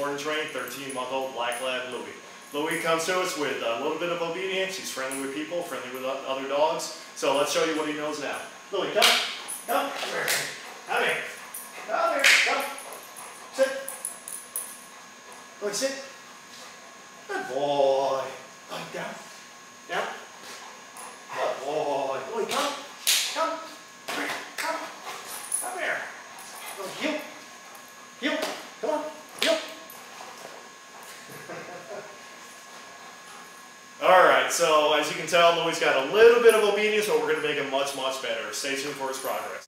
foreign-trained 13-month-old black lab Lewie. Lewie comes to us with a little bit of obedience. He's friendly with people, friendly with other dogs. So let's show you what he knows now. Lewie, come, come here, come, sit. Lewie, sit. Good boy. Down, down. Good boy. Lewie, come here. Lewie, heel, heel. Come on, heel. Alright, so as you can tell, Lewie's got a little bit of obedience, but we're going to make him much, much better. Stay tuned for his progress.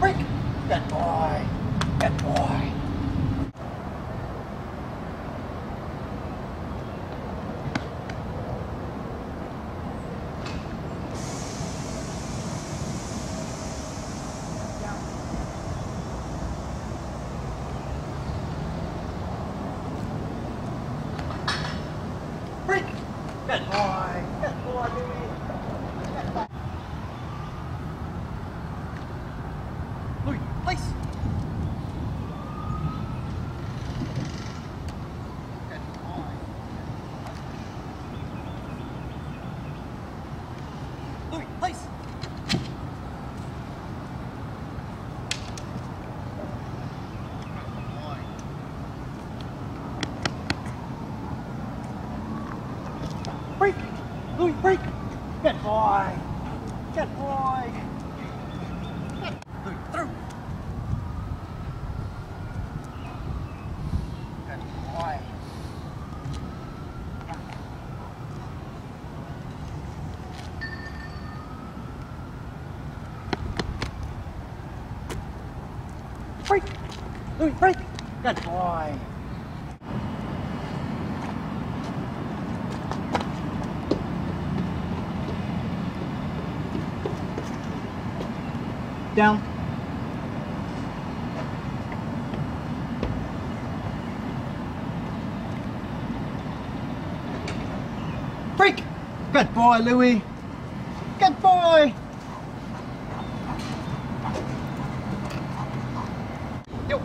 Break. Good boy. Good boy. Good boy. Good boy, baby. Good boy. Lewie, place. Good boy. Lewie, place. Break! Lewie, break! Good boy! Good boy! Lewie, through! Good boy! Break! Lewie, break! Good boy! Down. Break. Good boy, Lewie. Good boy. Yo.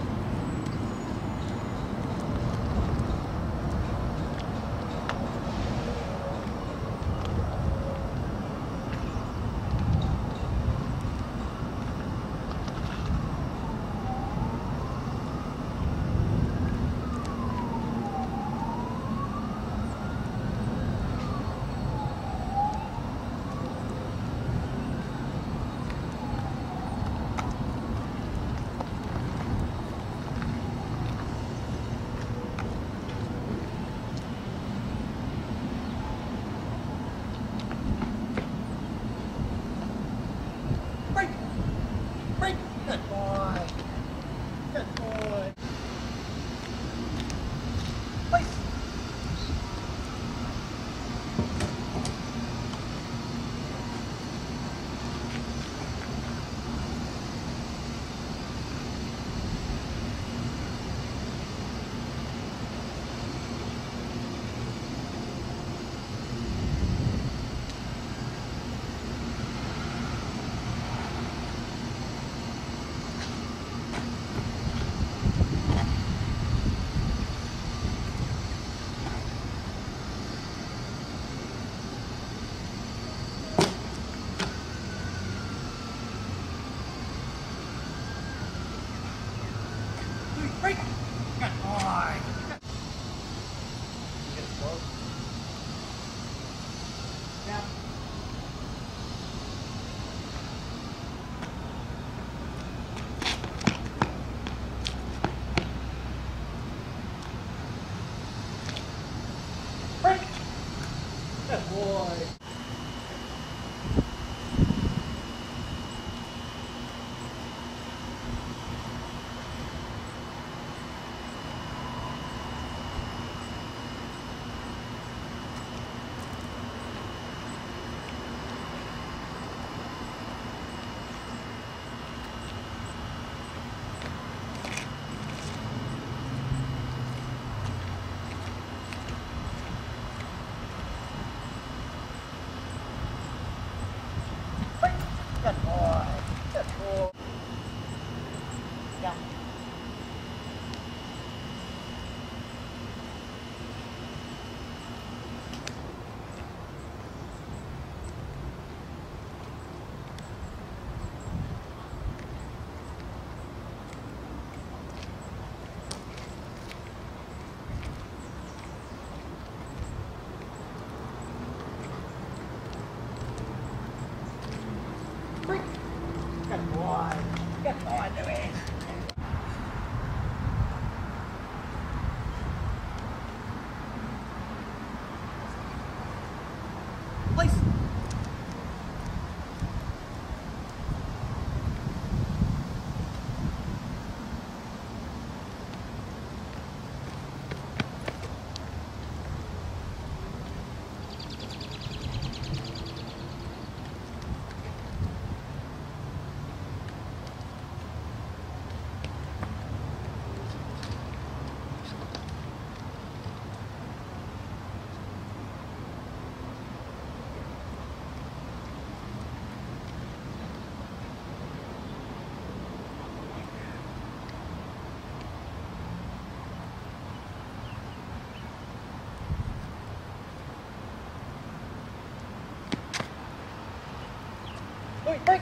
Good boy.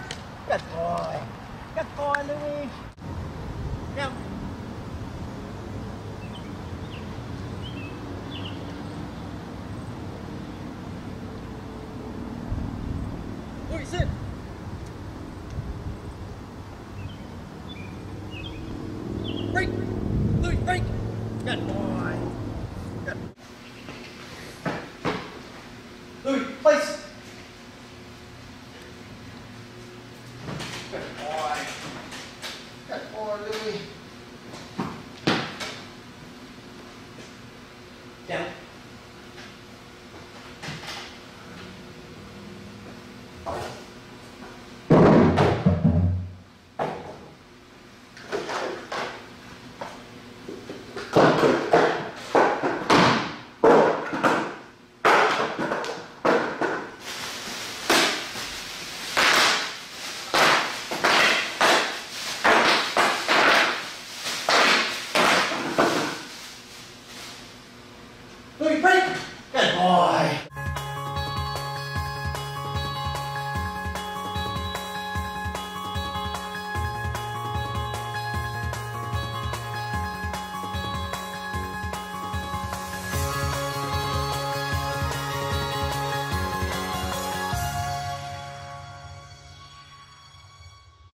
Good boy, Lewie. Now. Lewie, sit. Break. Lewie, break. Good boy.